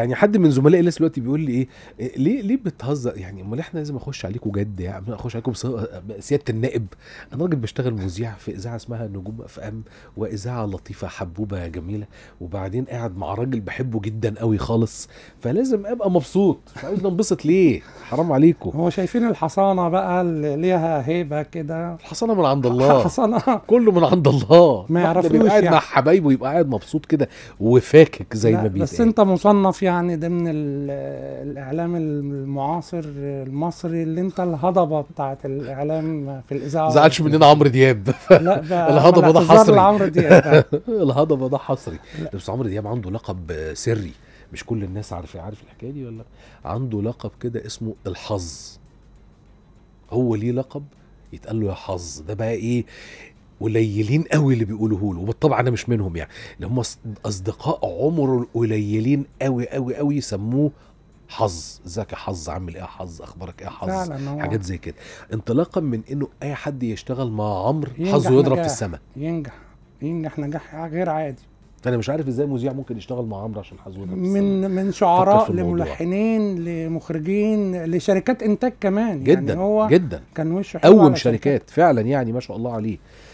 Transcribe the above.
يعني حد من زملائي لسه دلوقتي بيقول لي ايه ليه بتهزر؟ يعني امال احنا لازم اخش عليكم جد؟ يعني اخش عليكم سياده النائب؟ انا راجل بشتغل مذيع في اذاعه اسمها نجوم اف ام، واذاعه لطيفه حبوبه جميله، وبعدين قاعد مع راجل بحبه جدا قوي خالص، فلازم ابقى مبسوط. عايز انبسط ليه؟ حرام عليكم. هو شايفين الحصانه بقى اللي ليها هيبه كده، الحصانه من عند الله، حصانه كله من عند الله، ما يعرفوش يعني. قاعد مع حبايبه يبقى قاعد مبسوط كده وفاكك زي ما بيتقال. بس انت مصنف يعني ضمن الاعلام المعاصر المصري اللي انت الهضبه بتاعت الاعلام في الاذاعه. ما تزعلش مننا عمرو دياب. لا الهضبه ده حصري. الهضبه ده حصري. بس عمرو دياب عنده لقب سري، مش كل الناس عارف الحكايه دي ولا؟ عنده لقب كده اسمه الحظ. هو ليه لقب يتقال له يا حظ. ده بقى ايه؟ قليلين قوي اللي بيقولوه له، وبالطبع انا مش منهم، يعني اللي هم اصدقاء عمره القليلين قوي قوي قوي سموه حظ. ازيك يا حظ، عامل ايه يا حظ، اخبارك ايه يا حظ، حاجات زي كده، انطلاقا من انه اي حد يشتغل مع عمرو حظه يضرب في السماء، ينجح نجاح غير عادي. انا مش عارف ازاي مذيع ممكن يشتغل مع عمرو عشان حظه يضرب في السماء. من شعراء لملحنين لمخرجين لشركات انتاج كمان، جدا يعني هو جدا كان وشه حلو، قوم شركات فعلا يعني ما شاء الله عليه.